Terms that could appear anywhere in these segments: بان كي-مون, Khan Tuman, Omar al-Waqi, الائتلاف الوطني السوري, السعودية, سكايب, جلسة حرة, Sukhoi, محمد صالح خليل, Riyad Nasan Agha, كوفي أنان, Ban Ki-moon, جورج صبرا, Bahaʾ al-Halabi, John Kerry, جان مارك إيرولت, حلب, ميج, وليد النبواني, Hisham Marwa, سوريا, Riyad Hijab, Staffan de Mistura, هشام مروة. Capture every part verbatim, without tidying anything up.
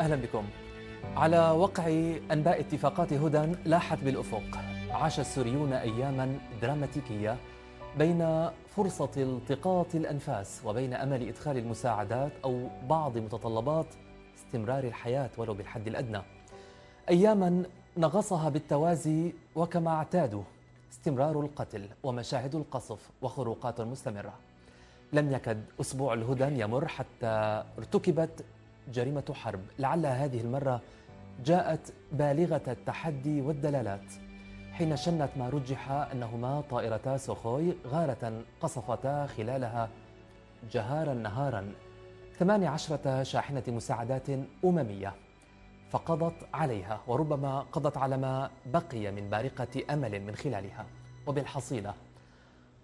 أهلا بكم. على وقع أنباء اتفاقات هدى لاحت بالأفق، عاش السوريون أياما دراماتيكية بين فرصة التقاط الأنفاس وبين أمل إدخال المساعدات أو بعض متطلبات استمرار الحياة ولو بالحد الأدنى، أياما نغصها بالتوازي وكما اعتادوا استمرار القتل ومشاهد القصف وخروقات مستمرة. لم يكد أسبوع الهدن يمر حتى ارتكبت جريمة حرب، لعلها هذه المرة جاءت بالغة التحدي والدلالات، حين شنت ما رجح أنهما طائرتا سوخوي غارة قصفتا خلالها جهارا نهارا ثمان عشرة شاحنة مساعدات أممية، فقضت عليها وربما قضت على ما بقي من بارقة أمل من خلالها. وبالحصيلة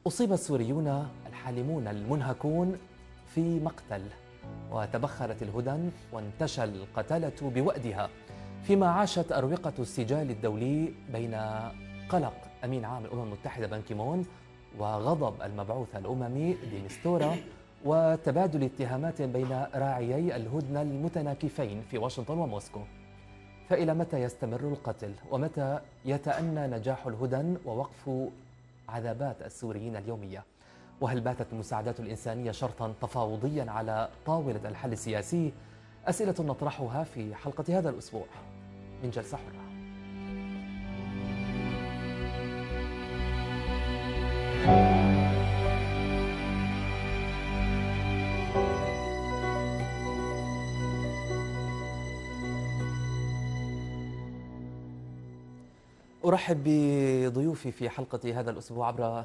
أصيب السوريون الحالمون المنهكون في مقتل، وتبخرت الهدن وانتشى القتلة بوأدها، فيما عاشت أروقة السجال الدولي بين قلق أمين عام الأمم المتحدة بان كي-مون وغضب المبعوث الأممي دي ميستورا، وتبادل اتهامات بين راعيي الهدنة المتناكفين في واشنطن وموسكو. فإلى متى يستمر القتل؟ ومتى يتأنى نجاح الهدن ووقف عذابات السوريين اليومية؟ وهل باتت المساعدات الإنسانية شرطا تفاوضيا على طاولة الحل السياسي؟ أسئلة نطرحها في حلقة هذا الأسبوع من جلسة حرة. أرحب بضيوفي في حلقة هذا الأسبوع عبر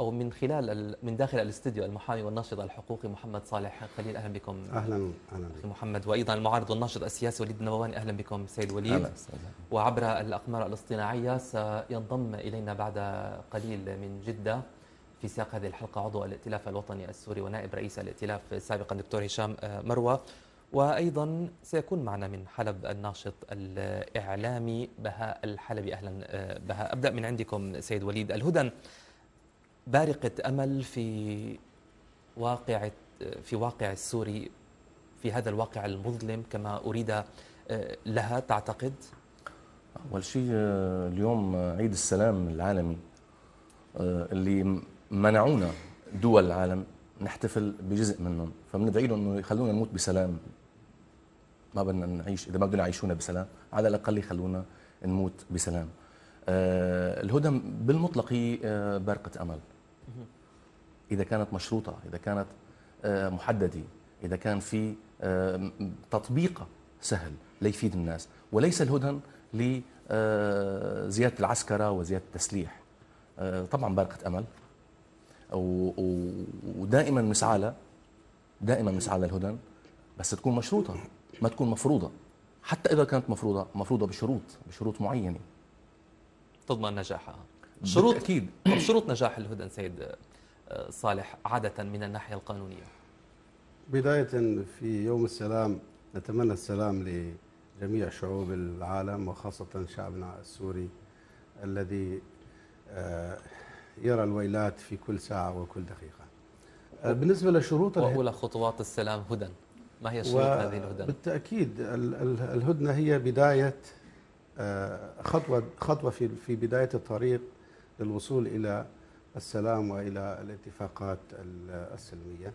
أو من خلال من داخل الاستديو المحامي والناشط الحقوقي محمد صالح خليل. أهلا بكم. أهلا أهلا أخي محمد. وأيضا المعارض والناشط السياسي وليد النبواني. أهلا بكم سيد وليد. أهلا. وعبر الأقمار الاصطناعية سينضم إلينا بعد قليل من جدة في سياق هذه الحلقة عضو الائتلاف الوطني السوري ونائب رئيس الائتلاف سابقا الدكتور هشام مروة، وأيضا سيكون معنا من حلب الناشط الإعلامي بهاء الحلبي. أهلا بهاء. أبدأ من عندكم سيد وليد. الهدن بارقة أمل في واقع في واقع السوري، في هذا الواقع المظلم كما أريد لها، تعتقد؟ أول شيء اليوم عيد السلام العالمي اللي منعونا دول العالم نحتفل بجزء منهم، فبندعي لهم انه يخلونا نموت بسلام. ما بدنا نعيش، اذا ما بدنا يعيشونا بسلام على الاقل يخلونا نموت بسلام. آه الهدن بالمطلق هي آه بارقة امل، اذا كانت مشروطه، اذا كانت آه محدده، اذا كان في آه تطبيقها سهل ليفيد الناس، وليس الهدن لزياده آه العسكره وزياده التسليح. آه طبعا بارقة امل، ودائما مسعى لها، دائما مسعى لها الهدن، بس تكون مشروطه، ما تكون مفروضه. حتى اذا كانت مفروضه، مفروضه بشروط، بشروط معينه تضمن نجاحها. شروط اكيد. طب شروط نجاح الهدن سيد صالح عاده من الناحيه القانونيه؟ بدايه في يوم السلام نتمنى السلام لجميع شعوب العالم، وخاصه شعبنا السوري الذي آه يرى الويلات في كل ساعة وكل دقيقة. بالنسبة لشروط وأولى خطوات السلام هدن، ما هي شروط هذه الهدن؟ بالتأكيد الهدنة هي بداية خطوة خطوة في في بداية الطريق للوصول إلى السلام وإلى الاتفاقات السلمية.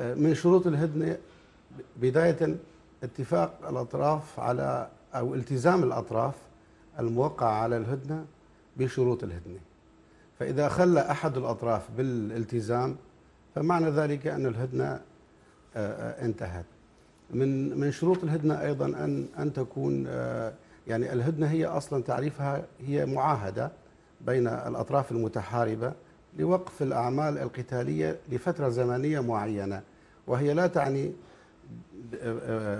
من شروط الهدنة بداية اتفاق الأطراف على أو التزام الأطراف الموقعة على الهدنة بشروط الهدنة. فإذا خلى أحد الأطراف بالالتزام فمعنى ذلك أن الهدنة انتهت. من من شروط الهدنة أيضا أن أن تكون، يعني الهدنة هي أصلا تعريفها هي معاهدة بين الأطراف المتحاربة لوقف الأعمال القتالية لفترة زمنية معينة، وهي لا تعني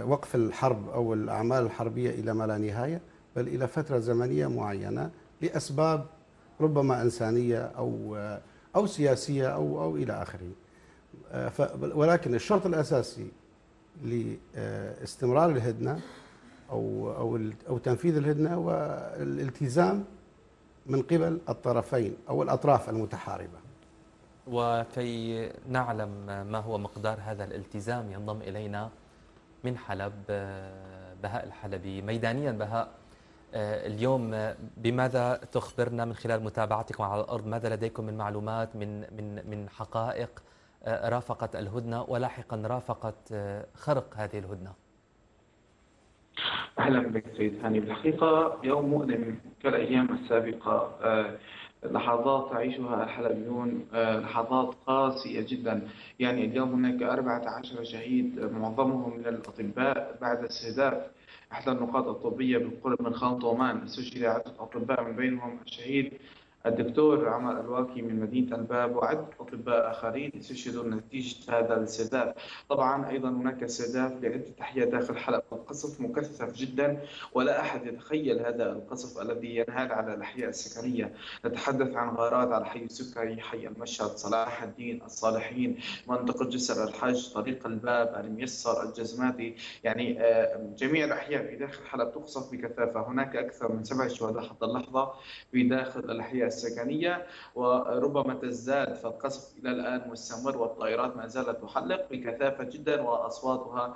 وقف الحرب أو الأعمال الحربية إلى ما لا نهاية، بل إلى فترة زمنية معينة لأسباب ربما إنسانية أو أو سياسية أو أو إلى آخره. ولكن الشرط الأساسي لاستمرار الهدنة أو أو أو تنفيذ الهدنة والالتزام من قبل الطرفين أو الأطراف المتحاربة. وكي نعلم ما هو مقدار هذا الالتزام ينضم إلينا من حلب بهاء الحلبي ميدانيا. بهاء اليوم بماذا تخبرنا من خلال متابعتكم على الأرض؟ ماذا لديكم من معلومات من من من حقائق رافقت الهدنة ولاحقا رافقت خرق هذه الهدنة؟ أهلا بك سيد هاني. بالحقيقة يوم مؤلم كالأيام السابقة، لحظات تعيشها الحلبيون لحظات قاسية جدا. يعني اليوم هناك أربعة عشر شهيد معظمهم من الأطباء بعد استهداف إحدى النقاط الطبية بالقرب من خان طومان. استشهد عدة أطباء من بينهم الشهيد الدكتور عمر الواقي من مدينة الباب وعدة أطباء آخرين استشهدوا نتيجة هذا الاستهداف. طبعا أيضا هناك استهداف لعدة أحياء داخل حلب، القصف مكثف جدا ولا أحد يتخيل هذا القصف الذي ينهال على الأحياء السكرية. نتحدث عن غارات على حي السكري، حي المشهد، صلاح الدين، الصالحين، منطقة جسر الحج، طريق الباب، الميسر، الجزماتي، يعني جميع الأحياء في داخل حلب تقصف بكثافة. هناك أكثر من سبع شهداء حتى اللحظة في داخل الأحياء السكنية وربما تزداد، فالقصف إلى الآن مستمر والطائرات ما زالت تحلق بكثافة جدا وأصواتها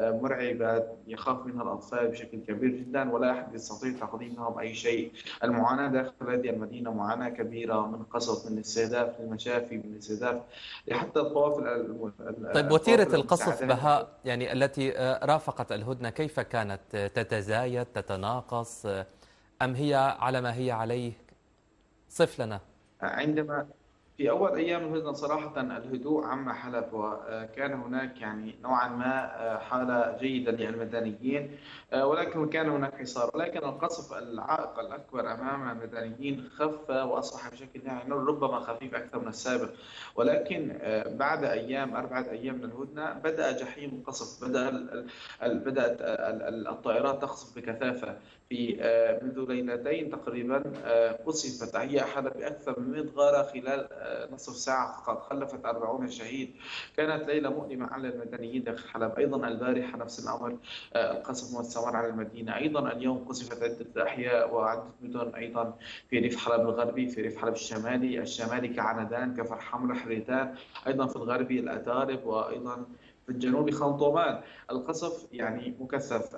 مرعبة يخاف منها الأطفال بشكل كبير جدا ولا أحد يستطيع تقديم لهم أي شيء. المعاناة داخل هذه المدينة معاناة كبيرة، من قصف، من استهداف للمشافي، من استهداف لحتى الطوافل. طيب وتيرة القصف بها يعني التي رافقت الهدنة كيف كانت؟ تتزايد، تتناقص، أم هي على ما هي عليه؟ صف لنا. عندما في أول أيام الهدنة صراحة الهدوء عم حلب وكان هناك يعني نوعا ما حالة جيدة للمدنيين، ولكن كان هناك حصار. ولكن القصف العائق الأكبر أمام المدنيين خف وأصبح بشكل يعني ربما خفيف أكثر من السابق. ولكن بعد أيام أربعة أيام من الهدنة بدأ جحيم القصف، بدأ بدأت الطائرات تقصف بكثافة. في منذ ليلتين تقريبا قصفت أحياء حلب بأكثر من مئة غارة خلال نصف ساعة فقط، خلفت أربعين شهيد. كانت ليلة مؤلمة على المدنيين داخل حلب. أيضا البارحة نفس الأمر، القصف مستمر على المدينة. أيضا اليوم قصفت عدة أحياء وعدة مدن أيضا في ريف حلب الغربي، في ريف حلب الشمالي، الشمالي كعندان، كفر حمرة، حريتان، أيضا في الغربي الأتارب، وأيضا في الجنوب خان طومان. القصف يعني مكثف،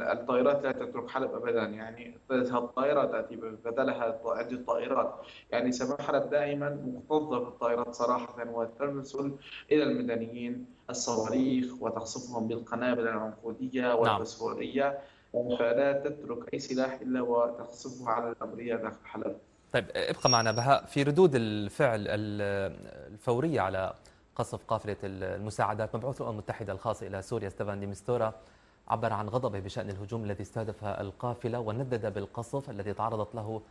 الطائرات لا تترك حلب ابدا، يعني الطائره تاتي بدلها عده طائرات، يعني سماء حلب دائما مكتظه بالطائرات صراحه وترسل الى المدنيين الصواريخ وتقصفهم بالقنابل العنقوديه والبسفوريه، فلا تترك اي سلاح الا وتقصفه على الامريه داخل حلب. طيب ابقى معنا بهاء. في ردود الفعل الفوريه على قصف قافلة المساعدات، مبعوث الأمم المتحدة الخاص إلى سوريا ستافان دي ميستورا عبر عن غضبه بشأن الهجوم الذي استهدفها القافلة وندد بالقصف الذي تعرضت له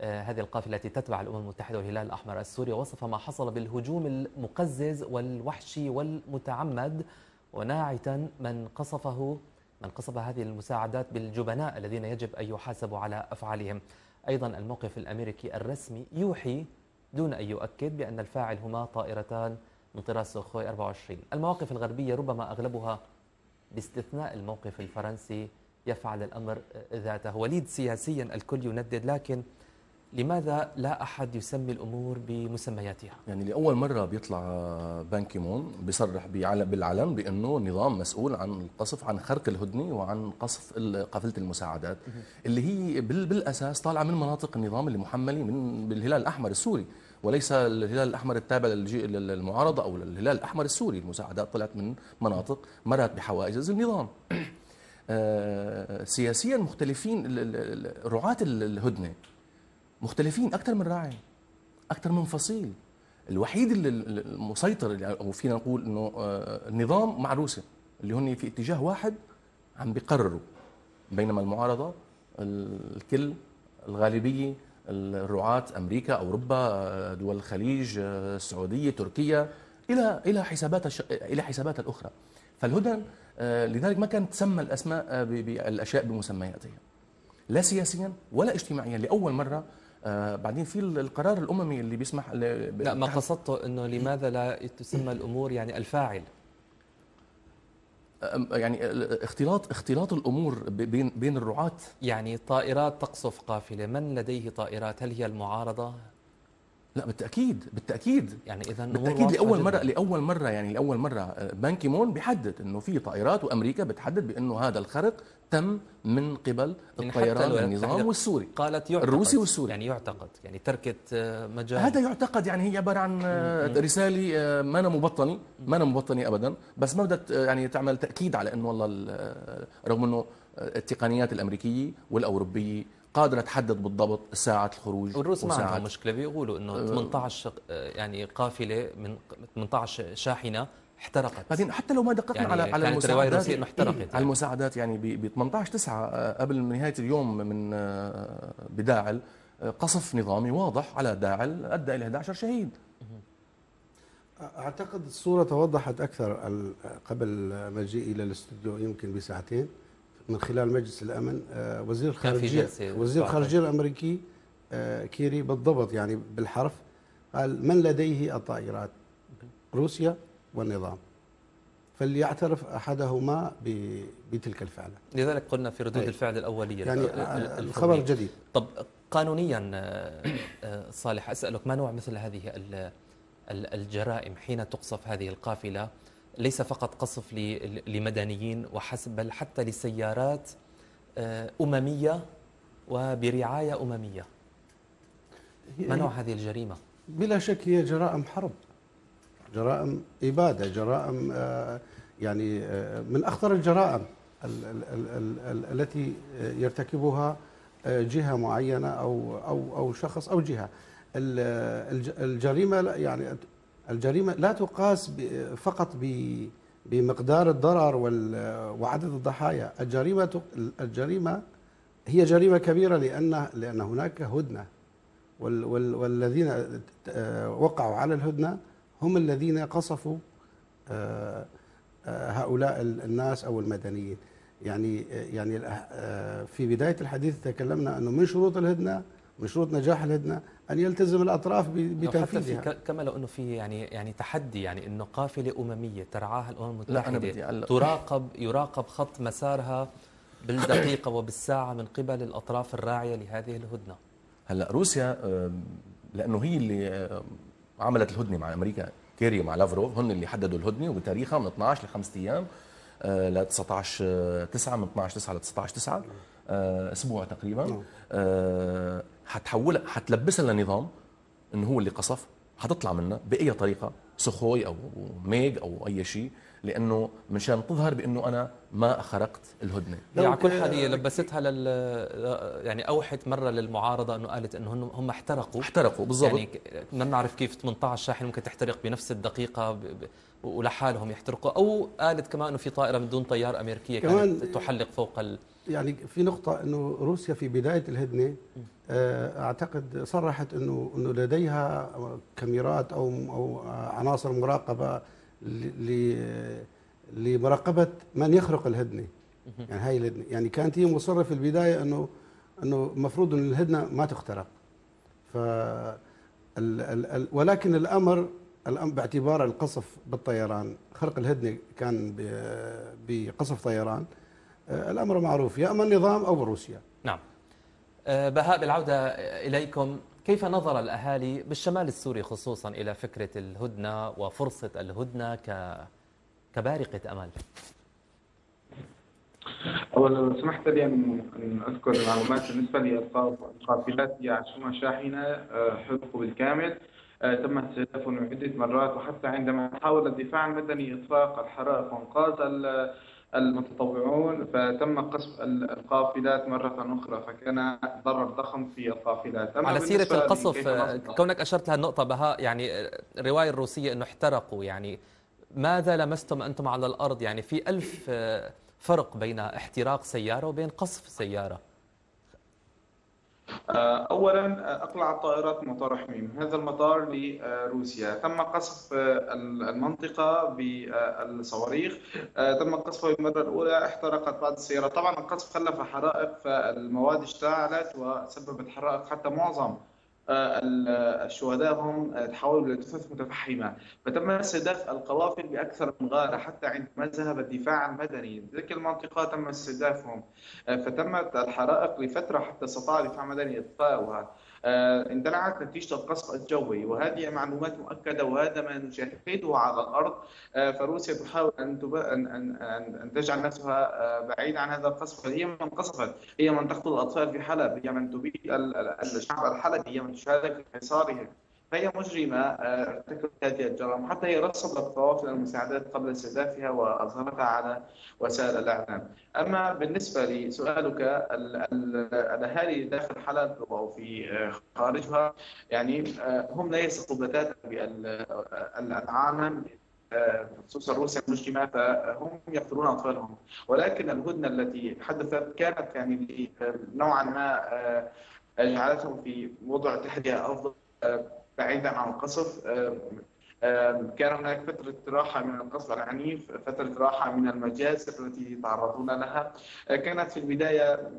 هذه القافلة التي تتبع الأمم المتحدة والهلال الأحمر السوري، ووصف ما حصل بالهجوم المقزز والوحشي والمتعمد، وناعتا من قصفه من قصف هذه المساعدات بالجبناء الذين يجب أن يحاسبوا على أفعالهم. أيضا الموقف الأمريكي الرسمي يوحي دون أن يؤكد بأن الفاعل هما طائرتان من طراز سوخوي أربعة وعشرين. المواقف الغربية ربما أغلبها باستثناء الموقف الفرنسي يفعل الأمر ذاته. وليد، سياسيا الكل يندد، لكن لماذا لا أحد يسمي الأمور بمسمياتها؟ يعني لأول مرة بيطلع بان كي-مون بيصرح بالعلن بأنه نظام مسؤول عن القصف، عن خرق الهدنة وعن قصف قافلة المساعدات اللي هي بالأساس طالعة من مناطق النظام اللي محملة من بالهلال الأحمر السوري وليس الهلال الأحمر التابع للمعارضة أو الهلال الأحمر السوري. المساعدات طلعت من مناطق مرت بحواجز النظام. سياسيا مختلفين رعاة الهدنة، مختلفين أكثر من راعي، أكثر من فصيل. الوحيد المسيطر أو فينا نقول إنه النظام مع روسيا اللي هن في اتجاه واحد عم بيقرروا، بينما المعارضة الكل الغالبية الرعاة أمريكا، أوروبا، دول الخليج، السعودية، تركيا، إلى إلى حساباتها إلى حساباتها الأخرى. فالهدن لذلك ما كانت تسمى الأسماء بالأشياء بمسمياتها، لا سياسيا ولا اجتماعيا لأول مرة. بعدين في القرار الأممي اللي بيسمح ل... لا ما قصدته إنه لماذا لا تسمى الأمور يعني الفاعل، يعني اختلاط اختلاط الامور بين بين الرعاة. يعني طائرات تقصف قافله، من لديه طائرات؟ هل هي المعارضه؟ لا بالتاكيد بالتاكيد يعني اذا بالتاكيد لاول مره لاول مره يعني لاول مره بان كي مون بيحدد انه في طائرات وامريكا بتحدد بانه هذا الخرق تم من قبل الطيران النظام والسوري قالت يعتقد الروسي والسوري يعني يعتقد يعني تركت مجال هذا يعتقد يعني هي عباره عن رساله ما أنا مبطنه ما أنا مبطنه ابدا بس ما بدت يعني تعمل تاكيد على انه والله رغم انه التقنيات الامريكيه والاوروبيه قادرة تحدد بالضبط ساعة الخروج والروس ما عندهم مشكلة بيقولوا انه ثمانية عشر يعني قافلة من ثمانية عشر شاحنة احترقت بعدين حتى لو ما دققنا يعني على على المساعدات إيه يعني. على المساعدات يعني ب ثمانية عشر تسعة قبل نهاية اليوم من بداعل قصف نظامي واضح على داعل ادى الى أحد عشر شهيد. اعتقد الصورة توضحت اكثر قبل مجيئي الى الاستوديو يمكن بساعتين من خلال مجلس الامن وزير الخارجيه وزير الخارجيه الامريكي كيري بالضبط يعني بالحرف قال من لديه الطائرات روسيا والنظام فليعترف احدهما بتلك الفعله. لذلك قلنا في ردود الفعل الاوليه يعني الخبر جديد. طب قانونيا صالح اسالك ما نوع مثل هذه الجرائم حين تقصف هذه القافله ليس فقط قصف لمدنيين وحسب بل حتى لسيارات أممية وبرعاية أممية ما نوع هذه الجريمة؟ بلا شك هي جرائم حرب جرائم إبادة جرائم يعني من أخطر الجرائم التي يرتكبها جهة معينة أو أو أو شخص أو جهة. الجريمة يعني الجريمة لا تقاس فقط بمقدار الضرر وعدد الضحايا. الجريمة الجريمة هي جريمة كبيرة لأن لأن هناك هدنة والذين وقعوا على الهدنة هم الذين قصفوا هؤلاء الناس أو المدنيين. يعني يعني في بداية الحديث تكلمنا أنه من شروط الهدنة من شروط نجاح الهدنة أن يلتزم الأطراف بتنفيذها. حتى كما لو أنه في يعني يعني تحدي يعني أنه قافلة أممية ترعاها الأمم المتحدة تراقب يراقب خط مسارها بالدقيقة وبالساعة من قبل الأطراف الراعية لهذه الهدنة. هلا روسيا لأنه هي اللي عملت الهدنة مع أمريكا كيري مع لافروف هن اللي حددوا الهدنة وبتاريخها من اثني عشر لخمسة أيام ل تسعة عشر تسعة من اثني عشر تسعة ل تسعة عشر تسعة اسبوع تقريبا حتحولها حتلبسها للنظام انه هو اللي قصف حتطلع منها باي طريقه سخوي او ميج او اي شيء لانه مشان تظهر بانه انا ما خرقت الهدنه. يعني كل هذه لبستها لل يعني اوحت مره للمعارضه انه قالت انه هم احترقوا احترقوا بالضبط يعني ما بنعرف كيف ثمانية عشر شاحن ممكن تحترق بنفس الدقيقه ب... ولحالهم يحترقوا او قالت كمان انه في طائره من دون طيار امريكيه كانت تحلق فوق ال... يعني في نقطة أنه روسيا في بداية الهدنة أعتقد صرحت أنه أنه لديها كاميرات أو أو عناصر مراقبة لمراقبة من يخرق الهدنة. يعني هاي الهدنة يعني كانت هي مصرة في البداية أنه أنه المفروض أن الهدنة ما تخترق ف ولكن الأمر الأمر باعتبار القصف بالطيران خرق الهدنة كان بقصف طيران الأمر معروف يا أما النظام أو روسيا. نعم بهاء بالعودة إليكم كيف نظر الأهالي بالشمال السوري خصوصا إلى فكرة الهدنة وفرصة الهدنة كبارقة أمل؟ أولا لو سمحت لي أن أذكر المعلومات بالنسبة للقافلات اللي يعشوها شاحنة حرقوا بالكامل تم استهدافهم عدة مرات وحتى عندما حاول الدفاع المدني إطلاق الحرائق وإنقاذ المتطوعون فتم قصف القافلات مرة أخرى فكان ضرر ضخم في القافلات. على سيرة القصف كونك أشرت لها النقطة بهاء يعني الرواية الروسية أنه احترقوا يعني ماذا لمستم أنتم على الأرض؟ يعني في ألف فرق بين احتراق سيارة وبين قصف سيارة. أولا أقلعت طائرات مطار حميم هذا المطار لروسيا تم قصف المنطقة بالصواريخ تم قصفها المرة الأولى احترقت بعض السيارات طبعا القصف خلف حرائق فالمواد اشتعلت وسببت حرائق حتى معظم الشهداء هم تحولوا الى جثث متفحمه، فتم استهداف القوافل باكثر من غاره حتى عندما ذهب الدفاع المدني، تلك المنطقه تم استهدافهم، فتمت الحرائق لفتره حتى استطاع الدفاع المدني اطفاؤها، اندلعت نتيجة القصف الجوي، وهذه معلومات مؤكدة وهذا ما نشاهده على الأرض. فروسيا تحاول أن, تب... أن... أن... أن تجعل نفسها بعيدة عن هذا القصف. هي من قصفت، هي من تقتل الأطفال في حلب، هي من تبيد الشعب الحلبي، هي من تشارك في حصارهم، فهي مجرمة ارتكبت هذه الجرائم. حتى هي رصدت قوافل المساعدات قبل استهدافها وأظهرتها على وسائل الإعلام. أما بالنسبة لسؤالك، الأهالي داخل حلب أو في خارجها يعني هم لا يثقوا بتاتا بالعالم، خصوصا روسيا المجرمة، فهم يقتلون أطفالهم. ولكن الهدنة التي حدثت كانت يعني نوعا ما جعلتهم في وضع تحرية أفضل بعيدا عن القصف. كان هناك فترة راحة من القصف العنيف، فترة راحة من المجازر التي تعرضون لها. كانت في البداية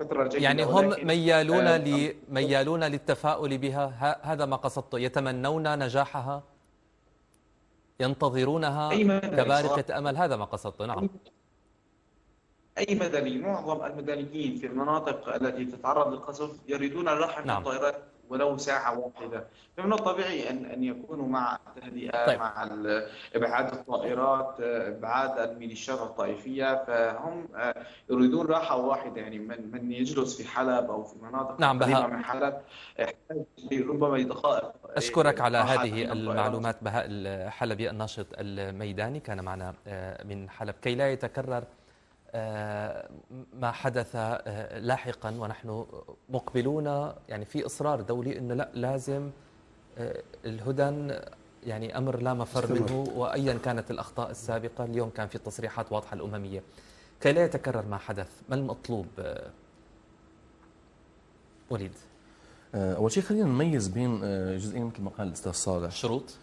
فترة جيدة، يعني هم ميالون آه ميالون للتفاؤل بها، هذا ما قصدت، يتمنون نجاحها، ينتظرونها كبارقة أمل، هذا ما قصدت. نعم، أي مدني، معظم المدنيين في المناطق التي تتعرض للقصف يريدون الراحة من نعم. الطائرات ولو ساعة واحدة، فمن الطبيعي أن أن يكونوا مع التهدئة، طيب. مع إبعاد الطائرات، إبعاد الميليشيات الطائفية، فهم يريدون راحة واحدة. يعني من من يجلس في حلب أو في مناطق نعم قريبة من حلب ربما يتخاف. أشكرك على هذه المعلومات. بهاء الحلبي الناشط الميداني كان معنا من حلب. كي لا يتكرر ما حدث لاحقا، ونحن مقبلون يعني في إصرار دولي أنه لا، لازم الهدن يعني أمر لا مفر منه، وأيا كانت الأخطاء السابقة. اليوم كان في تصريحات واضحة الأممية. كي لا يتكرر ما حدث، ما المطلوب وليد؟ أول شيء خلينا نميز بين جزئين كما قال الأستاذ صالح. شروط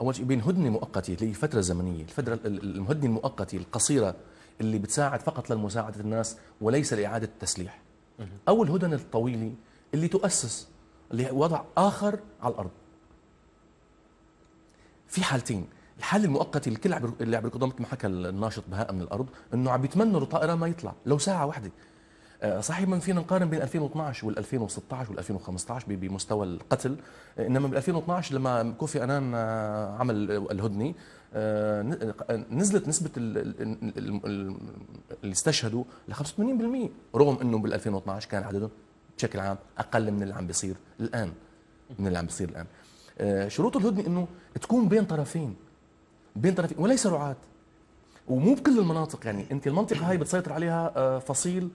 أول شيء بين هدنة مؤقتة لفترة زمنية، الفترة الهدنة المؤقتة القصيرة اللي بتساعد فقط لمساعدة الناس وليس لإعادة التسليح، أو الهدن الطويلة اللي تؤسس لوضع آخر على الأرض. في حالتين، الحالة المؤقتة الكل اللي عم بيركضوا مثل ما حكى الناشط بهاء من الأرض، إنه عم بيتمنوا الطائرة ما يطلع لو ساعة واحدة. صحيح ما فينا نقارن بين ألفين واثنعش وال2016 وال2015 بمستوى القتل، إنما بال2012 لما كوفي أنان عمل الهدنة نزلت نسبة اللي استشهدوا ل خمسة وثمانين بالمئة، رغم أنه بال2012 كان عددهم بشكل عام أقل من اللي عم بيصير الآن من اللي عم بيصير الآن. شروط الهدنة أنه تكون بين طرفين بين طرفين وليس رعاة، ومو بكل المناطق. يعني أنت المنطقة هاي بتسيطر عليها فصيل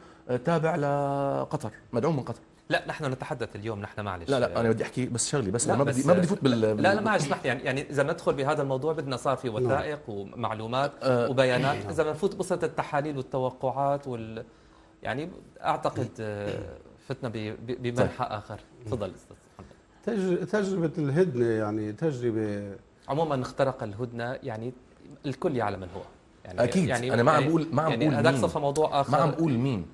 تابع لقطر، مدعوم من قطر. لا، نحن نتحدث اليوم، نحن معلش لا لا انا بدي احكي بس شغلي بس ما بدي ما بدي فوت بال لا لا معلش اسمح لي، يعني يعني اذا ندخل بهذا الموضوع بدنا صار في وثائق ومعلومات وبيانات، اذا بنفوت بقصة التحاليل والتوقعات وال يعني اعتقد فتنا بمنحى اخر. تفضل استاذ محمد. تجربة الهدنة يعني تجربة عموما اخترق الهدنة، يعني الكل يعلم من هو، يعني اكيد يعني انا ما عم بقول ما عم بقول هذاك صفه موضوع اخر، ما عم بقول مين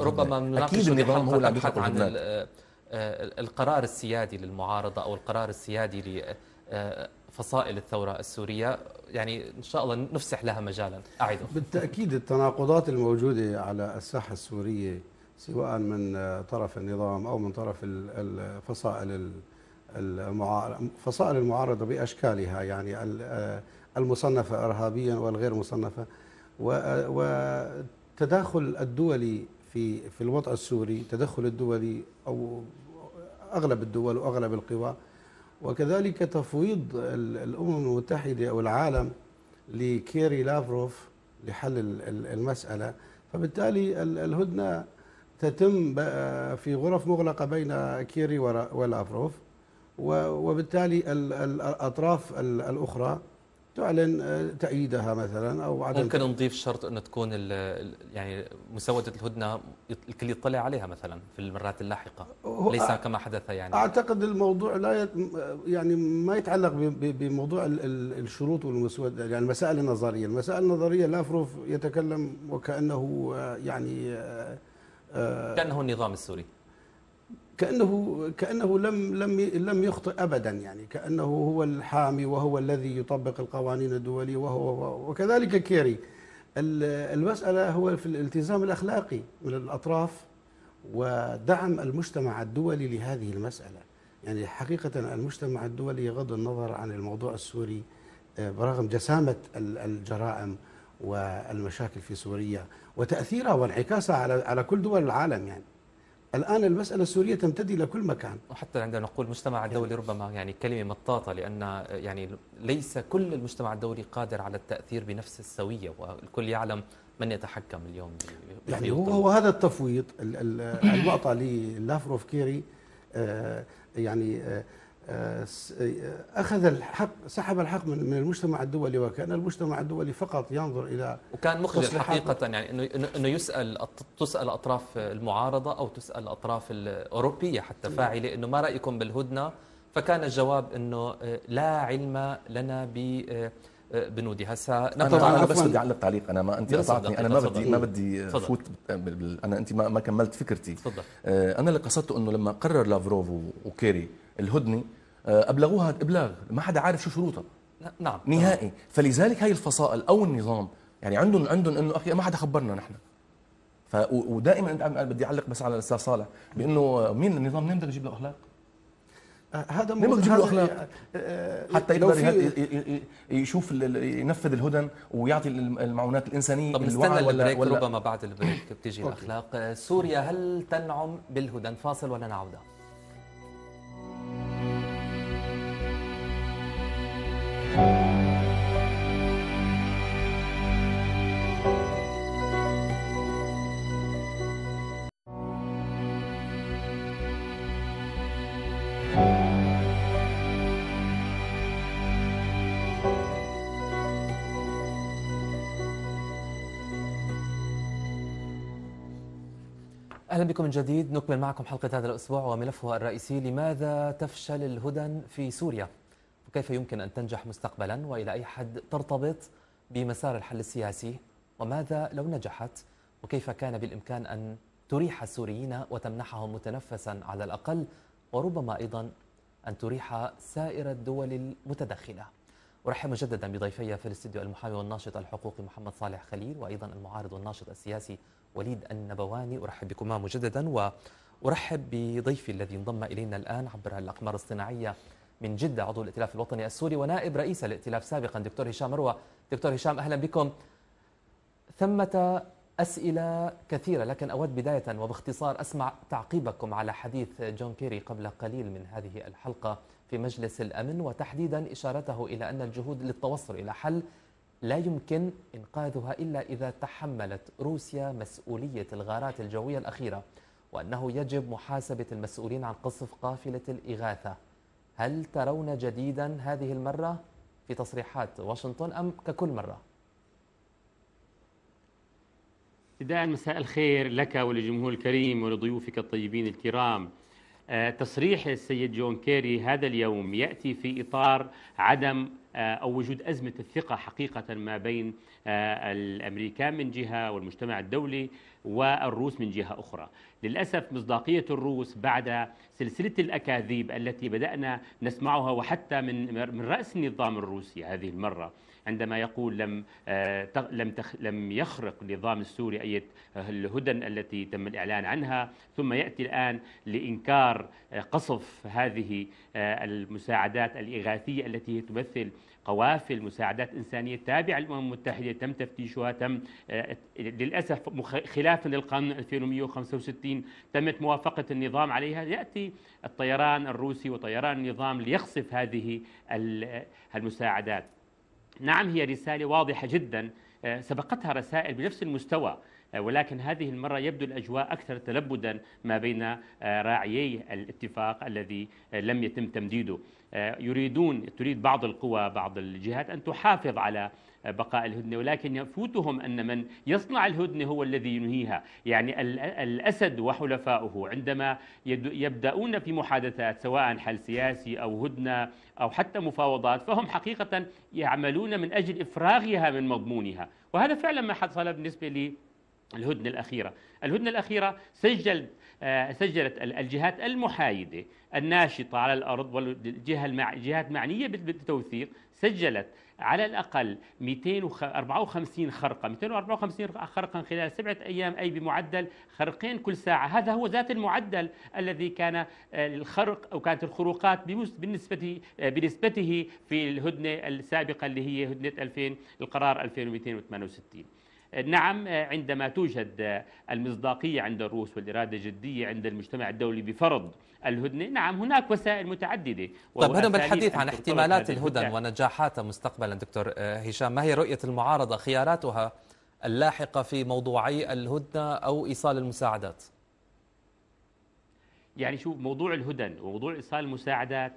ربما نناقش عن القرار السيادي للمعارضة أو القرار السيادي لفصائل الثورة السورية. يعني إن شاء الله نفسح لها مجالا. أعيده. بالتأكيد التناقضات الموجودة على الساحة السورية سواء من طرف النظام أو من طرف الفصائل فصائل المعارضة بأشكالها، يعني المصنفة إرهابيا والغير مصنفة، و التداخل الدولي في في الوضع السوري، تدخل الدولي أو أغلب الدول وأغلب القوى، وكذلك تفويض الأمم المتحدة أو العالم لكيري لافروف لحل المسألة. فبالتالي الهدنة تتم في غرف مغلقة بين كيري ولافروف، وبالتالي الأطراف الأخرى تعلن تأييدها مثلا او عدم. ممكن نضيف شرط انه تكون يعني مسودة الهدنة الكل يطلع عليها مثلا في المرات اللاحقة، ليس كما حدث. يعني اعتقد الموضوع لا يت... يعني ما يتعلق بموضوع الشروط والمسودة، يعني المسائل النظرية المسائل النظرية لافروف يتكلم وكأنه يعني كأنه النظام السوري، كأنه كأنه لم لم لم يخطئ أبدا، يعني كأنه هو الحامي وهو الذي يطبق القوانين الدولية، وهو وكذلك كيري. المسألة هو في الالتزام الأخلاقي من الأطراف ودعم المجتمع الدولي لهذه المسألة. يعني حقيقة المجتمع الدولي يغض النظر عن الموضوع السوري برغم جسامة الجرائم والمشاكل في سوريا وتأثيرها وانعكاسها على على كل دول العالم. يعني الآن المسألة السورية تمتد إلى كل مكان. وحتى عندما نقول المجتمع الدولي ربما يعني كلمة مطاطة، لأن يعني ليس كل المجتمع الدولي قادر على التأثير بنفس السوية، والكل يعلم من يتحكم اليوم. يعني هو هذا التفويض الوقطة للافروف كيري يعني أخذ الحق، سحب الحق من المجتمع الدولي، وكان المجتمع الدولي فقط ينظر إلى وكان مخجل حقيقة، يعني إنه إنه يسأل تسأل أطراف المعارضة أو تسأل أطراف الأوروبية حتى فاعلة إنه ما رأيكم بالهدنة، فكان الجواب إنه لا علم لنا ب بنودي. هسا انا بس بدي اعلق تعليق، انا ما انت قطعتني، انا ما بدي ما بدي فوت انا انت ما, ما كملت فكرتي. انا اللي قصدته انه لما قرر لافروف وكيري الهدنه ابلغوها ابلاغ ما حدا عارف شو شروطها، نعم نهائي. فلذلك هاي الفصائل او النظام يعني عندهم عندهم انه اخي ما حدا خبرنا نحن. ف ودائما بدي اعلق بس على الاستاذ صالح بانه مين النظام منين بده يجيب له اخلاق؟ هذا مو اخلاق حتى يقدر يشوف ينفذ الهدن ويعطي المعونات الانسانيه. طب نستنى البريك، ربما بعد البريك بتيجي الاخلاق. سوريا هل تنعم بالهدن؟ فاصل ولا نعود. أهلا بكم من جديد. نكمل معكم حلقة هذا الأسبوع وملفها الرئيسي: لماذا تفشل الهدن في سوريا؟ وكيف يمكن أن تنجح مستقبلا؟ وإلى أي حد ترتبط بمسار الحل السياسي؟ وماذا لو نجحت؟ وكيف كان بالإمكان أن تريح السوريين وتمنحهم متنفسا على الأقل، وربما أيضا أن تريح سائر الدول المتدخلة؟ أرحب مجددا بضيفي في الاستديو المحامي والناشط الحقوقي محمد صالح خليل، وأيضا المعارض والناشط السياسي وليد النبواني. أرحب بكما مجددا، وأرحب بضيفي الذي انضم إلينا الآن عبر الأقمار الصناعية من جدة، عضو الائتلاف الوطني السوري ونائب رئيس الائتلاف سابقا، دكتور هشام مروة. دكتور هشام أهلا بكم. ثمة أسئلة كثيرة، لكن أود بداية وباختصار أسمع تعقيبكم على حديث جون كيري قبل قليل من هذه الحلقة في مجلس الأمن، وتحديدا إشارته إلى أن الجهود للتوصل إلى حل لا يمكن إنقاذها إلا إذا تحملت روسيا مسؤولية الغارات الجوية الأخيرة، وأنه يجب محاسبة المسؤولين عن قصف قافلة الإغاثة. هل ترون جديدا هذه المرة في تصريحات واشنطن أم ككل مرة؟ بداية مساء الخير لك وللجمهور الكريم ولضيوفك الطيبين الكرام. تصريح السيد جون كيري هذا اليوم يأتي في إطار عدم أو وجود أزمة الثقة حقيقة ما بين الأمريكان من جهة والمجتمع الدولي والروس من جهة أخرى. للأسف مصداقية الروس بعد سلسلة الأكاذيب التي بدأنا نسمعها وحتى من من رأس النظام الروسي هذه المرة، عندما يقول لم لم لم يخرق النظام السوري أي الهدن التي تم الإعلان عنها، ثم يأتي الآن لإنكار قصف هذه المساعدات الإغاثية التي تمثل قوافل مساعدات إنسانية تابعة للأمم المتحدة تم تفتيشها، تم للأسف خلافا للقانون ألفين ومئة وخمسة وستين تمت موافقة النظام عليها. يأتي الطيران الروسي وطيران النظام ليقصف هذه المساعدات. نعم هي رسالة واضحة جدا، سبقتها رسائل بنفس المستوى، ولكن هذه المرة يبدو الأجواء أكثر تلبدا ما بين راعيي الاتفاق الذي لم يتم تمديده. يريدون تريد بعض القوى بعض الجهات أن تحافظ على بقاء الهدنة، ولكن يفوتهم أن من يصنع الهدنة هو الذي ينهيها. يعني الأسد وحلفائه عندما يبدأون في محادثات سواء حل سياسي أو هدنة أو حتى مفاوضات، فهم حقيقة يعملون من أجل إفراغها من مضمونها، وهذا فعلا ما حصل بالنسبة لي الهدنة الأخيرة. الهدنة الأخيرة سجل سجلت الجهات المحايدة الناشطة على الأرض والجهات معنية بالتوثيق، سجلت على الأقل مئتين وأربعة وخمسين خرقة، مئتين وأربعة وخمسين خرقا خلال سبعة أيام، أي بمعدل خرقين كل ساعة. هذا هو ذات المعدل الذي كان الخرق أو كانت الخروقات بالنسبة بنسبته في الهدنة السابقة اللي هي هدنة ألفين القرار ألفين ومئتين وثمانية وستين. نعم، عندما توجد المصداقية عند الروس والإرادة الجدية عند المجتمع الدولي بفرض الهدنة، نعم هناك وسائل متعددة. طيب، هنا بالحديث عن احتمالات الهدن ونجاحاتها مستقبلا دكتور هشام، ما هي رؤية المعارضة خياراتها اللاحقة في موضوعي الهدنة أو إيصال المساعدات؟ يعني شو موضوع الهدن وموضوع إيصال المساعدات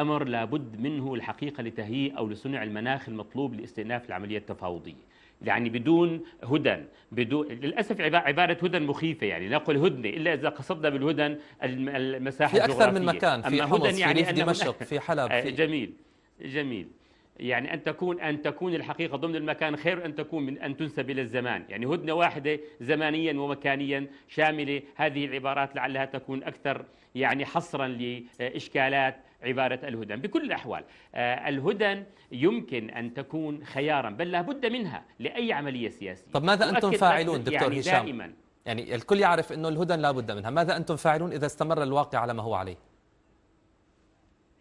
أمر لابد منه الحقيقة لتهيئ أو لصنع المناخ المطلوب لاستئناف العملية التفاوضية. يعني بدون هدن، بدون للأسف عبارة هدن مخيفة، يعني لا نقول هدنة إلا إذا قصدنا بالهدن المساحة الجغرافية. في أكثر من مكان، في حمص، يعني في دمشق، في حلب، في جميل جميل. يعني أن تكون أن تكون الحقيقة ضمن المكان خير أن تكون من أن تنسب إلى الزمان، يعني هدنة واحدة زمانيا ومكانيا شاملة. هذه العبارات لعلها تكون أكثر يعني حصرا لإشكالات عبارة الهدن. بكل الأحوال الهدن يمكن أن تكون خيارا، بل لا بد منها لأي عملية سياسية. طب ماذا أنتم فاعلون دكتور يعني هشام؟ دائما يعني الكل يعرف أنه الهدن لا بد منها، ماذا أنتم فاعلون إذا استمر الواقع على ما هو عليه؟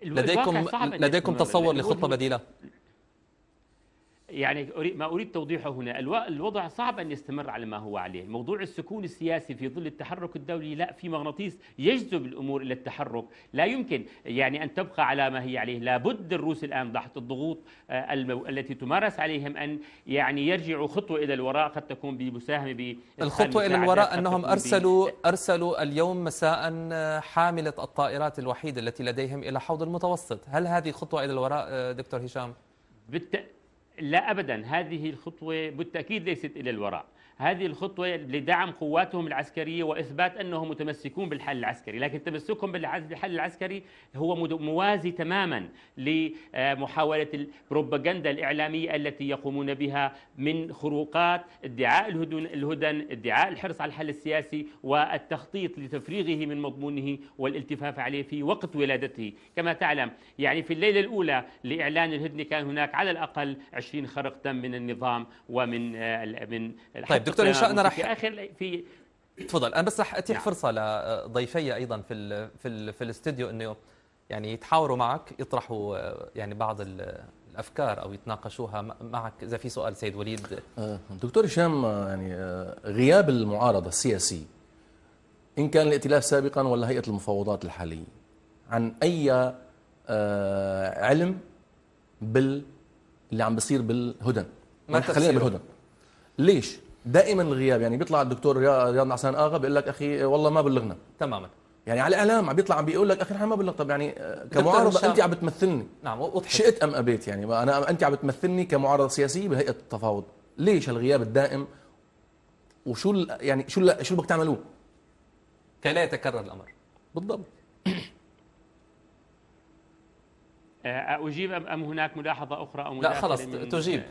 لديكم لديكم تصور لخطة بديلة؟ يعني ما أريد توضيحه هنا، الوضع صعب أن يستمر على ما هو عليه. موضوع السكون السياسي في ظل التحرك الدولي، لا، في مغناطيس يجذب الأمور إلى التحرك. لا يمكن يعني أن تبقى على ما هي عليه. لابد الروس الآن تحت الضغوط التي تمارس عليهم أن يعني يرجعوا خطوة إلى الوراء، قد تكون بمساهمة. الخطوة إلى الوراء أنهم أرسلوا أرسلوا اليوم مساء حاملة الطائرات الوحيدة التي لديهم إلى حوض المتوسط. هل هذه خطوة إلى الوراء دكتور هشام؟ بالت... لا أبدا، هذه الخطوة بالتأكيد ليست إلى الوراء. هذه الخطوة لدعم قواتهم العسكرية وإثبات أنهم متمسكون بالحل العسكري، لكن تمسكهم بالحل العسكري هو موازي تماما لمحاولة البروباغندا الإعلامية التي يقومون بها من خروقات، ادعاء الهدن، ادعاء الحرص على الحل السياسي والتخطيط لتفريغه من مضمونه والالتفاف عليه في وقت ولادته. كما تعلم يعني في الليلة الأولى لإعلان الهدنة كان هناك على الأقل عشرين خرق تم من النظام ومن من طيب دكتور هشام، انا راح اخر في تفضل، انا بس راح اتيح نعم. فرصه لضيفي ايضا في ال في ال في الاستديو انه يعني يتحاوروا معك، يطرحوا يعني بعض الافكار او يتناقشوها معك. اذا في سؤال سيد وليد. دكتور هشام، يعني غياب المعارضه السياسي ان كان الائتلاف سابقا ولا هيئه المفاوضات الحاليه عن اي علم بال اللي عم بيصير بالهدن، خلينا بالهدن. ليش؟ دائما الغياب، يعني بيطلع الدكتور رياض نعسان اغا بيقول لك اخي والله ما بلغنا تماما، يعني على الاعلام عم بيطلع عم بيقول لك اخي نحن ما بلغ. طب يعني كمعارضه انت عم بتمثلني، نعم وضحت شئت ام ابيت، يعني انا انت عم بتمثلني كمعارضه سياسيه بهيئه التفاوض. ليش هالغياب الدائم؟ وشو يعني شو شو بدك تعملوه كي لا يتكرر الامر بالضبط؟ اجيب ام هناك ملاحظه اخرى او ملاحظه؟ لا خلص تجيب،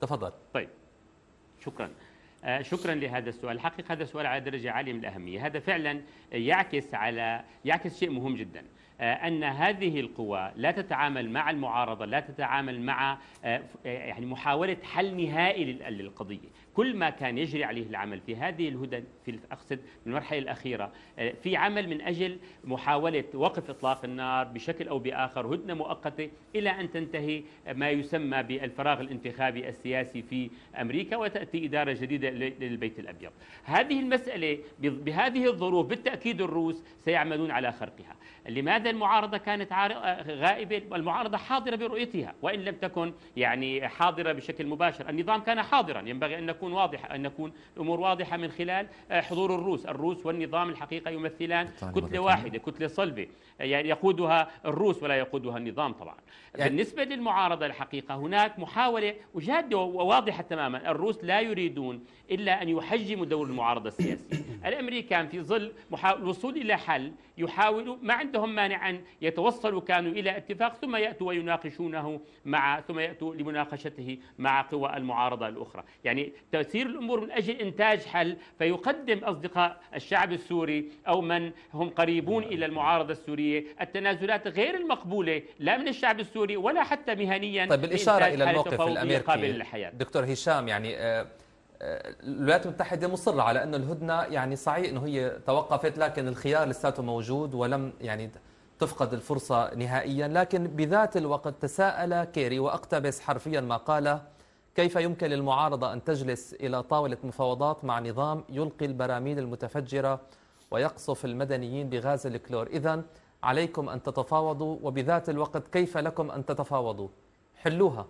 تفضل. طيب شكرا، شكرا لهذا السؤال. حقيقة هذا السؤال على درجة عالية من الأهمية. هذا فعلا يعكس على يعكس شيء مهم جدا، أن هذه القوى لا تتعامل مع المعارضة، لا تتعامل مع يعني محاولة حل نهائي للقضية. كل ما كان يجري عليه العمل في هذه الهدن في أقصد من المرحلة الأخيرة في عمل من أجل محاولة وقف إطلاق النار بشكل أو بآخر، هدنة مؤقتة إلى أن تنتهي ما يسمى بالفراغ الانتخابي السياسي في أمريكا وتأتي إدارة جديدة للبيت الأبيض. هذه المسألة بهذه الظروف بالتأكيد الروس سيعملون على خرقها. لماذا المعارضة كانت غائبة؟ والمعارضة حاضرة برؤيتها وإن لم تكن يعني حاضرة بشكل مباشر. النظام كان حاضرا، ينبغي أن نكون واضحة أن نكون الأمور واضحة من خلال حضور الروس. الروس والنظام الحقيقة يمثلان كتلة واحدة، كتلة صلبة، يعني يقودها الروس ولا يقودها النظام طبعا. يعني بالنسبة للمعارضة الحقيقة هناك محاولة جادة وواضحة تماما، الروس لا يريدون إلا أن يحجموا دور المعارضة السياسية. الأمريكان في ظل الوصول إلى حل يحاولوا، ما عندهم مانع أن يتوصلوا كانوا إلى اتفاق ثم يأتوا ويناقشونه مع ثم يأتوا لمناقشته مع قوى المعارضة الأخرى. يعني تسيير الأمور من أجل إنتاج حل، فيقدم أصدقاء الشعب السوري أو من هم قريبون إلى المعارضة السورية التنازلات غير المقبولة لا من الشعب السوري ولا حتى مهنيا. طيب بالإشارة إلى الموقف الأمريكي دكتور هشام، يعني الولايات المتحدة مصرة على أن الهدنة يعني صحيح أنه هي توقفت، لكن الخيار لساته موجود ولم يعني تفقد الفرصة نهائيا. لكن بذات الوقت تساءل كيري، وأقتبس حرفيا ما قاله: كيف يمكن للمعارضة أن تجلس إلى طاولة مفاوضات مع نظام يلقي البراميل المتفجرة ويقصف المدنيين بغاز الكلور؟ إذن عليكم أن تتفاوضوا، وبذات الوقت كيف لكم أن تتفاوضوا؟ حلوها.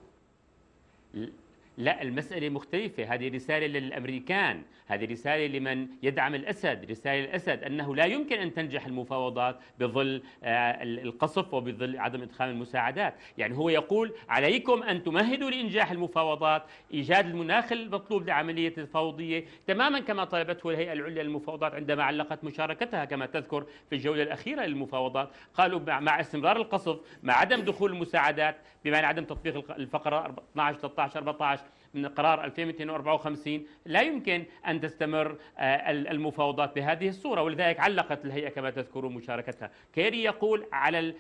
لا، المسألة مختلفة. هذه رسالة للأمريكان، هذه رسالة لمن يدعم الأسد، رسالة الأسد أنه لا يمكن أن تنجح المفاوضات بظل القصف وبظل عدم إدخال المساعدات. يعني هو يقول عليكم أن تمهدوا لإنجاح المفاوضات، إيجاد المناخ المطلوب لعملية التفاوضية، تماما كما طلبته الهيئة العليا للمفاوضات عندما علقت مشاركتها كما تذكر في الجولة الأخيرة للمفاوضات. قالوا مع استمرار القصف، مع عدم دخول المساعدات، بمعنى عدم تطبيق الفقرة اثنعش ثلاثة عشر أربعة عشر من قرار ألفين واثنين وأربعين لا يمكن أن تستمر المفاوضات بهذه الصورة، ولذلك علقت الهيئة كما تذكرون مشاركتها. كيري يقول على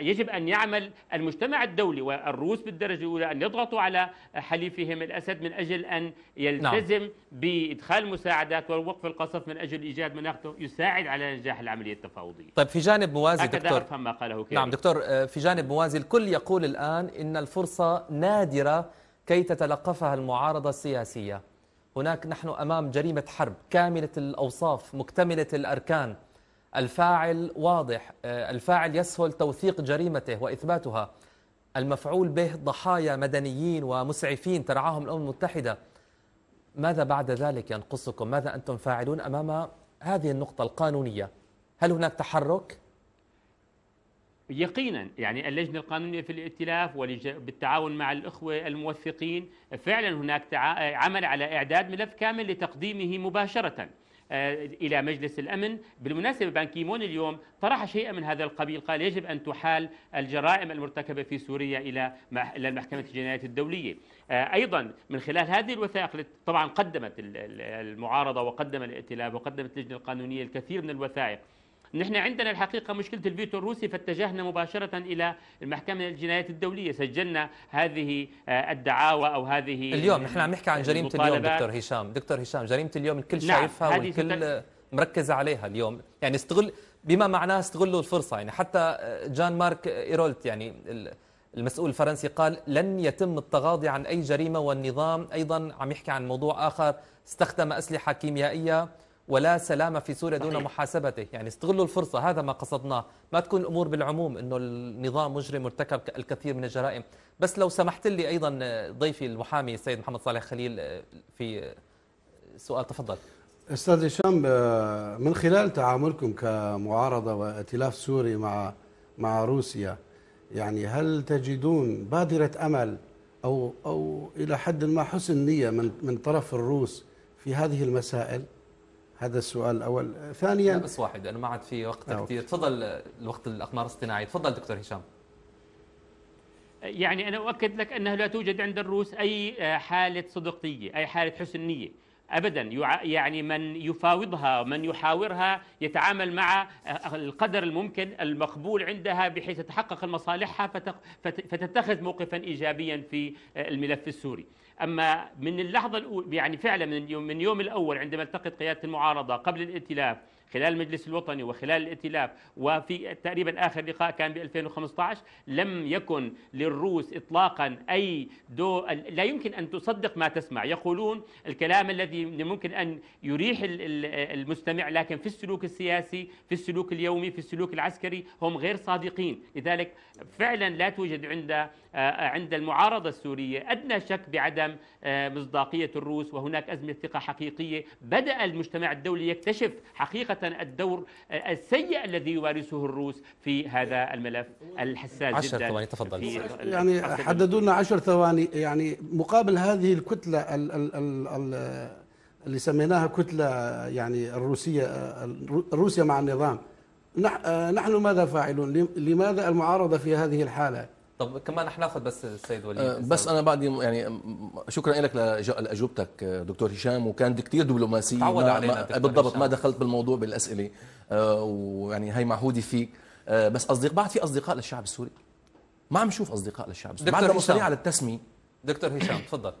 يجب أن يعمل المجتمع الدولي والروس بالدرجة الأولى أن يضغطوا على حليفهم الأسد من أجل أن يلتزم نعم. بإدخال المساعدات ووقف القصف من أجل إيجاد مناخ يساعد على نجاح العملية التفاوضية. طيب في جانب موازي دكتور، أفهم ما قاله كيري. نعم دكتور، في جانب موازي الكل يقول الآن إن الفرصة نادرة كي تتلقفها المعارضة السياسية. هناك نحن أمام جريمة حرب كاملة الأوصاف مكتملة الأركان، الفاعل واضح، الفاعل يسهل توثيق جريمته وإثباتها، المفعول به ضحايا مدنيين ومسعفين ترعاهم الأمم المتحدة. ماذا بعد ذلك ينقصكم؟ ماذا أنتم فاعلون أمام هذه النقطة القانونية؟ هل هناك تحرك؟ يقينا، يعني اللجنة القانونية في الائتلاف وبالتعاون مع الأخوة الموثقين فعلا هناك عمل على إعداد ملف كامل لتقديمه مباشرة إلى مجلس الأمن. بالمناسبة بان كيمون اليوم طرح شيئا من هذا القبيل، قال يجب أن تحال الجرائم المرتكبة في سوريا إلى إلى محكمة الجنايات الدولية. أيضا من خلال هذه الوثائق التي طبعا قدمت المعارضة وقدم الائتلاف وقدمت اللجنة القانونية الكثير من الوثائق. نحن عندنا الحقيقة مشكلة الفيتو الروسي، فاتجهنا مباشرة إلى المحكمة الجنايات الدولية، سجلنا هذه الدعاوى أو هذه اليوم. نحن عم نحكي عن جريمة اليوم دكتور هشام، دكتور هشام جريمة اليوم الكل نعم شايفها والكل مركز عليها اليوم، يعني استغل بما معناه استغلوا الفرصة. يعني حتى جان مارك إيرولت يعني المسؤول الفرنسي قال لن يتم التغاضي عن أي جريمة، والنظام أيضا عم يحكي عن موضوع آخر، استخدم أسلحة كيميائية ولا سلام في سوريا دون محاسبته. يعني استغلوا الفرصة، هذا ما قصدناه. ما تكون الأمور بالعموم أنه النظام مجرم مرتكب الكثير من الجرائم. بس لو سمحت لي أيضا ضيفي المحامي السيد محمد صالح خليل في سؤال، تفضل. أستاذ هشام، من خلال تعاملكم كمعارضة وائتلاف سوري مع مع روسيا، يعني هل تجدون بادرة أمل أو أو إلى حد ما حسن نية من من طرف الروس في هذه المسائل؟ هذا السؤال الأول. ثانيا بس واحد، أنا ما عاد في وقت كثير، تفضل الوقت الأقمار الاصطناعي، تفضل دكتور هشام. يعني أنا أؤكد لك أنه لا توجد عند الروس أي حالة صدقية، أي حالة حسن نية أبدا. يعني من يفاوضها من يحاورها يتعامل مع القدر الممكن المقبول عندها بحيث تتحقق مصالحها فتتخذ موقفا إيجابيا في الملف السوري. أما من اللحظة الأولى، يعني فعلا من يوم من يوم الأول عندما التقت قيادة المعارضة قبل الائتلاف خلال المجلس الوطني وخلال الائتلاف، وفي تقريبا آخر لقاء كان ب ألفين وخمسة عشر، لم يكن للروس إطلاقا أي دو لا يمكن أن تصدق ما تسمع. يقولون الكلام الذي ممكن أن يريح المستمع، لكن في السلوك السياسي، في السلوك اليومي، في السلوك العسكري هم غير صادقين. لذلك فعلا لا توجد عند عند المعارضة السورية أدنى شك بعدم مصداقية الروس، وهناك أزمة ثقة حقيقية. بدأ المجتمع الدولي يكتشف حقيقة الدور السيء الذي يمارسه الروس في هذا الملف الحساس عشر جدا. ثواني تفضل. يعني حددوا لنا عشر ثواني، يعني مقابل هذه الكتلة ال ال ال اللي سميناها كتلة يعني الروسية، روسيا مع النظام، نحن ماذا فاعلون؟ لماذا المعارضة في هذه الحالة؟ طب كمان هناخذ بس السيد وليد. أه بس انا بعد يعني شكرا لك لاجوبتك دكتور هشام، وكانت كثير دبلوماسيه تعود علينا بالضبط هشام. ما دخلت بالموضوع بالاسئله أه ويعني هي معهودي فيك أه بس اصدق بعد في اصدقاء للشعب السوري ما عم نشوف اصدقاء للشعب السوري بعد مصرية على التسميه. دكتور هشام تفضل.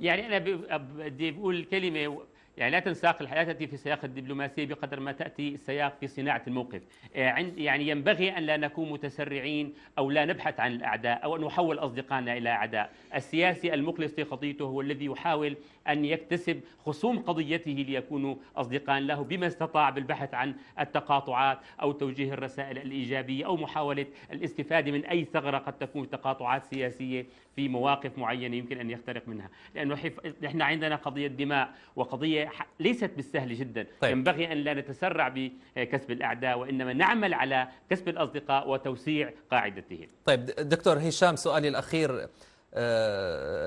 يعني انا بدي بقول كلمه، يعني لا تنساق الحياة تأتي في سياق الدبلوماسية بقدر ما تأتي السياق في صناعة الموقف. يعني ينبغي أن لا نكون متسرعين أو لا نبحث عن الأعداء أو أن نحول أصدقائنا إلى أعداء. السياسي المخلص في خطيته هو الذي يحاول أن يكتسب خصوم قضيته ليكونوا أصدقاء له بما استطاع بالبحث عن التقاطعات أو توجيه الرسائل الإيجابية أو محاولة الاستفادة من أي ثغرة قد تكون تقاطعات سياسية في مواقف معينة يمكن أن يخترق منها، لأنه نحن عندنا قضية دماء وقضية ليست بالسهل جدا. طيب. ينبغي أن لا نتسرع بكسب الأعداء وإنما نعمل على كسب الأصدقاء وتوسيع قاعدتهم. طيب دكتور هشام سؤالي الأخير،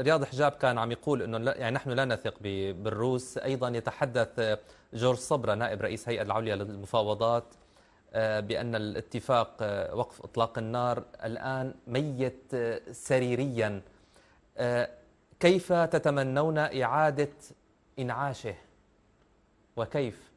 رياض حجاب كان عم يقول انه يعني نحن لا نثق بالروس، ايضا يتحدث جورج صبرا نائب رئيس هيئة العليا للمفاوضات بان الاتفاق وقف اطلاق النار الان ميت سريريا، كيف تتمنون اعادة انعاشه وكيف؟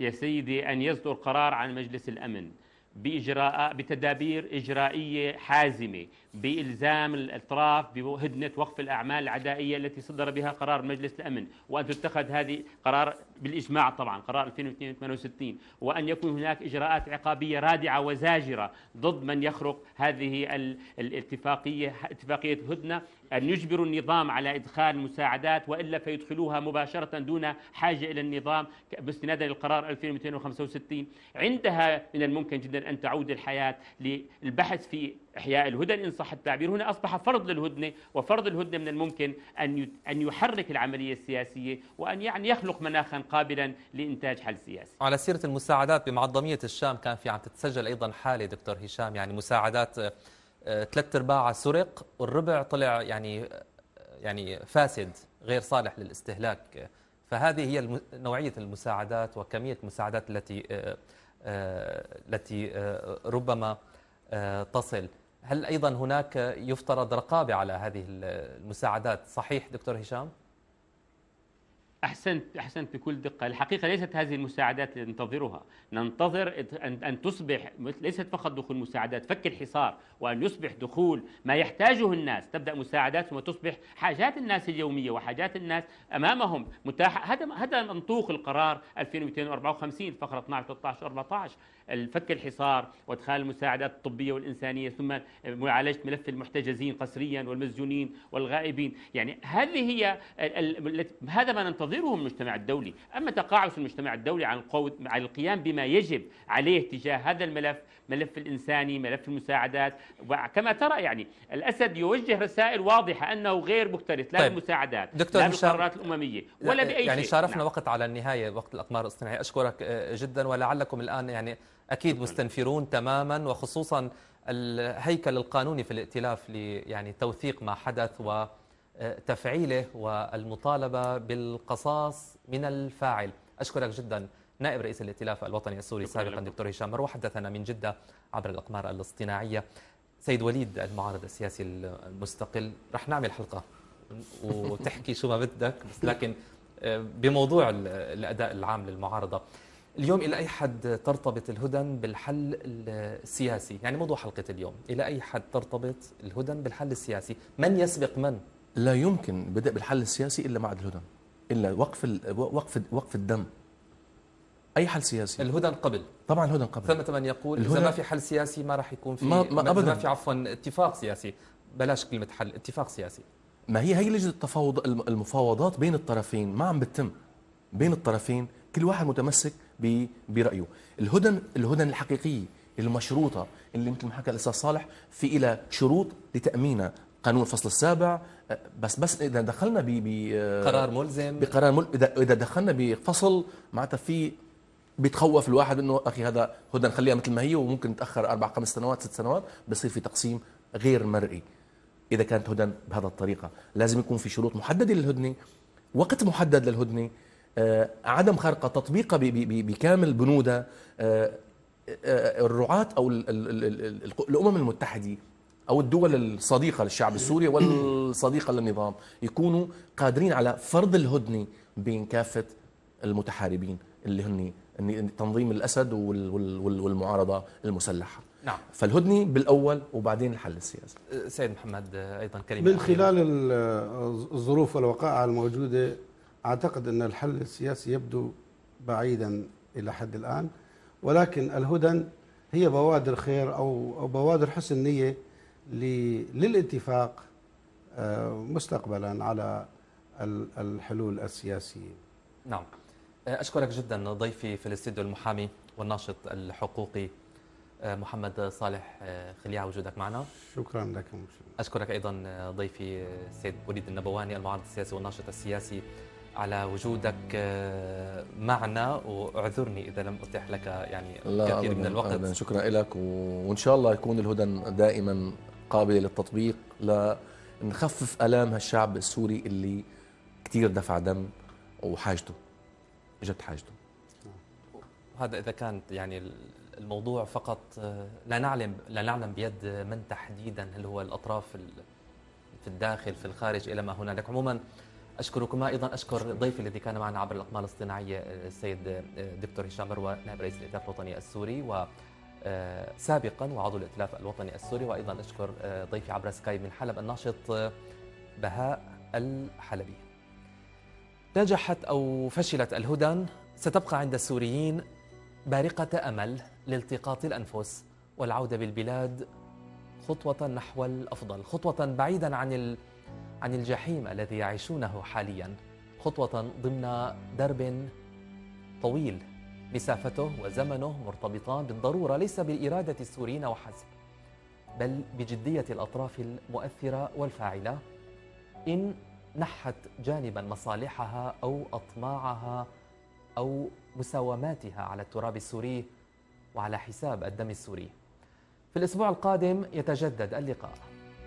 يا سيدي ان يصدر قرار عن مجلس الامن بإجراء بتدابير إجرائية حازمة بإلزام الأطراف بهدنة وقف الأعمال العدائية التي صدر بها قرار مجلس الأمن، وأن تتخذ هذه قرار بالإجماع طبعا قرار ألفين واثنين وستين، وأن يكون هناك إجراءات عقابية رادعة وزاجرة ضد من يخرق هذه الاتفاقية اتفاقية هدنة، أن يجبروا النظام على إدخال مساعدات وإلا فيدخلوها مباشرة دون حاجة إلى النظام باستنادا للقرار ألفين واثنين وخمسة وستين. عندها من الممكن جدا أن تعود الحياة للبحث في إحياء الهدن إن صح التعبير. هنا أصبح فرض للهدنة، وفرض الهدنة من الممكن أن أن يحرك العملية السياسية وأن يعني يخلق مناخا قابلا لإنتاج حل سياسي. على سيرة المساعدات بمعظمية الشام كان في عم تتسجل أيضا حالة دكتور هشام، يعني مساعدات ثلاث أرباع سرق والربع طلع يعني يعني فاسد غير صالح للاستهلاك، فهذه هي نوعية المساعدات وكمية المساعدات التي التي ربما تصل. هل أيضا هناك يفترض رقابة على هذه المساعدات صحيح دكتور هشام؟ أحسنت أحسنت بكل دقة. الحقيقة ليست هذه المساعدات اللي ننتظرها، ننتظر أن تصبح ليست فقط دخول مساعدات فك الحصار، وأن يصبح دخول ما يحتاجه الناس، تبدأ مساعدات ثم تصبح حاجات الناس اليومية وحاجات الناس أمامهم متاحة. هذا هذا منطوق القرار ألفين واثنين وأربعة وخمسين فقرة اثنعش وثلاثة عشر وأربعة عشر، الفك الحصار وادخال المساعدات الطبية والإنسانية ثم معالجة ملف المحتجزين قسريا والمسجونين والغائبين. يعني هذه هي هذا ما ننتظر تنظيره المجتمع الدولي. أما تقاعس المجتمع الدولي عن عن القيام بما يجب عليه تجاه هذا الملف، ملف الإنساني، ملف المساعدات، وكما ترى يعني الأسد يوجه رسائل واضحة أنه غير مكترث لا بالمساعدات طيب. لا بالقرارات الأممية ولا بأي يعني شيء. شارفنا نعم. وقت على النهاية، وقت الأقمار الاصطناعية، أشكرك جدا، ولعلكم الآن يعني أكيد مستنفرون تماما، وخصوصا الهيكل القانوني في الائتلاف يعني توثيق ما حدث و تفعيله والمطالبة بالقصاص من الفاعل. أشكرك جدا نائب رئيس الائتلاف الوطني السوري سابقا دكتور هشام مروة، حدثنا من جدة عبر الأقمار الاصطناعية. سيد وليد المعارض السياسي المستقل، رح نعمل حلقة وتحكي شو ما بدك بس لكن بموضوع الأداء العام للمعارضة اليوم، إلى أي حد ترتبط الهدن بالحل السياسي؟ يعني موضوع حلقة اليوم، إلى أي حد ترتبط الهدن بالحل السياسي؟ من يسبق من؟ لا يمكن بدء بالحل السياسي الا بعد الهدن، الا وقف وقف وقف الدم. اي حل سياسي الهدن قبل، طبعا الهدن قبل. ثمة من يقول اذا ما في حل سياسي ما راح يكون في ما, ما, ما في عفوا اتفاق سياسي، بلاش كلمه حل، اتفاق سياسي. ما هي هي لجنه التفاوض المفاوضات بين الطرفين ما عم بتتم، بين الطرفين كل واحد متمسك برايه. الهدن الهدن الحقيقيه المشروطه اللي مثل ما حكى الاستاذ صالح في إلى شروط لتامينها، قانون الفصل السابع، بس بس اذا دخلنا بقرار ملزم بقرار مل... اذا دخلنا بفصل معناتها في بيتخوف الواحد انه اخي هذا هدى نخليها مثل ما هي وممكن تاخر اربع خمس سنوات ست سنوات بصير في تقسيم غير مرئي. اذا كانت هدى بهذا الطريقه لازم يكون في شروط محدده للهدنه، وقت محدد للهدنه، عدم خرقه، تطبيقها بكامل بنودها، الرعاة أو الأمم المتحدة أو الدول الصديقة للشعب السوري والصديقة للنظام يكونوا قادرين على فرض الهدنة بين كافة المتحاربين اللي هن تنظيم الأسد والمعارضة المسلحة. نعم. فالهدنة بالأول وبعدين الحل السياسي. سيد محمد أيضا كلمة من خلال الظروف والوقائع الموجودة، أعتقد أن الحل السياسي يبدو بعيدا إلى حد الآن، ولكن الهدن هي بوادر خير أو بوادر حسن نية للاتفاق مستقبلا على الحلول السياسية. نعم، أشكرك جدا ضيفي في الاستديو المحامي والناشط الحقوقي محمد صالح خليل على وجودك معنا. شكرا لكم. أشكرك أيضا ضيفي السيد وليد النبواني المعارض السياسي والناشط السياسي على وجودك معنا، واعذرني إذا لم أتح لك يعني كثير من الوقت. أبداً. شكرا لك، وإن شاء الله يكون الهدن دائما قابل للتطبيق لنخفف ألام هالشعب السوري اللي كثير دفع دم وحاجته جد حاجته. هذا إذا كانت يعني الموضوع فقط لا نعلم لا نعلم بيد من تحديدا، هل هو الأطراف في الداخل في الخارج إلى ما هنالك. عموما أشكركما، أيضا أشكر ضيفي الذي كان معنا عبر الأقمار الاصطناعية السيد دكتور هشام مروة نائب رئيس الائتلاف الوطني السوري وسابقا وعضو الائتلاف الوطني السوري، وأيضا أشكر ضيفي عبر سكايب من حلب الناشط بهاء الحلبي. نجحت أو فشلت الهدن ستبقى عند السوريين بارقة أمل لالتقاط الأنفس والعودة بالبلاد خطوة نحو الأفضل، خطوة بعيدا عن ال عن الجحيم الذي يعيشونه حاليا، خطوة ضمن درب طويل مسافته وزمنه مرتبطان بالضرورة ليس بإرادة السوريين وحسب، بل بجدية الأطراف المؤثرة والفاعلة إن نحت جانبا مصالحها أو أطماعها أو مساوماتها على التراب السوري وعلى حساب الدم السوري. في الأسبوع القادم يتجدد اللقاء،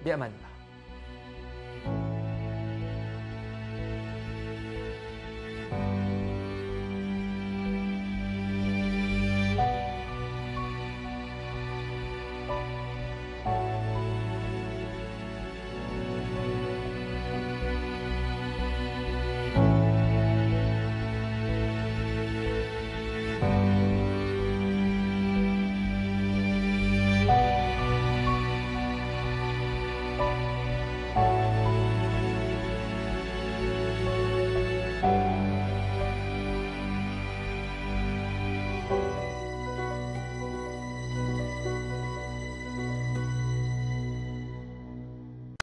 بأمان الله.